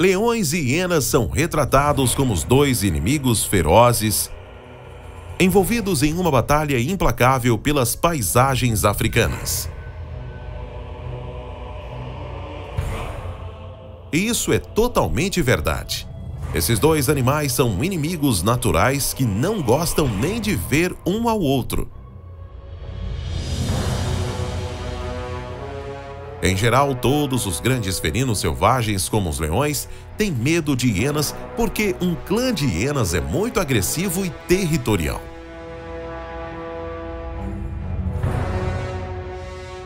Leões e hienas são retratados como os dois inimigos ferozes, envolvidos em uma batalha implacável pelas paisagens africanas. E isso é totalmente verdade. Esses dois animais são inimigos naturais que não gostam nem de ver um ao outro. Em geral, todos os grandes felinos selvagens, como os leões, têm medo de hienas porque um clã de hienas é muito agressivo e territorial.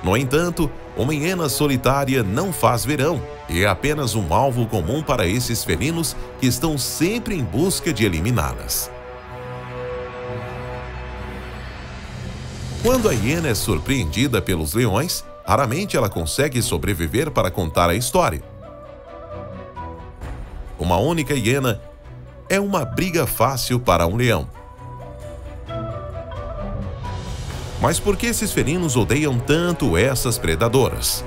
No entanto, uma hiena solitária não faz verão e é apenas um alvo comum para esses felinos que estão sempre em busca de eliminá-las. Quando a hiena é surpreendida pelos leões, raramente ela consegue sobreviver para contar a história. Uma única hiena é uma briga fácil para um leão. Mas por que esses felinos odeiam tanto essas predadoras?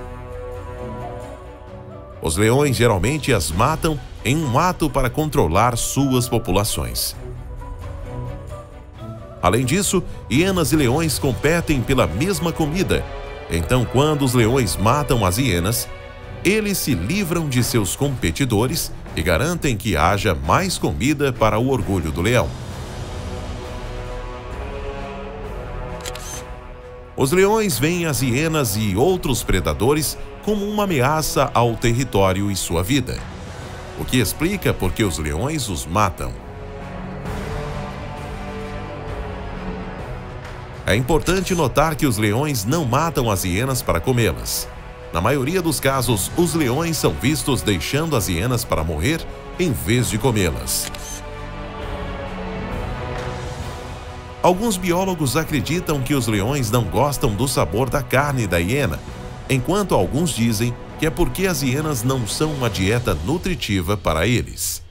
Os leões geralmente as matam em um ato para controlar suas populações. Além disso, hienas e leões competem pela mesma comida. Então, quando os leões matam as hienas, eles se livram de seus competidores e garantem que haja mais comida para o orgulho do leão. Os leões veem as hienas e outros predadores como uma ameaça ao território e sua vida, o que explica por que os leões os matam. É importante notar que os leões não matam as hienas para comê-las. Na maioria dos casos, os leões são vistos deixando as hienas para morrer em vez de comê-las. Alguns biólogos acreditam que os leões não gostam do sabor da carne da hiena, enquanto alguns dizem que é porque as hienas não são uma dieta nutritiva para eles.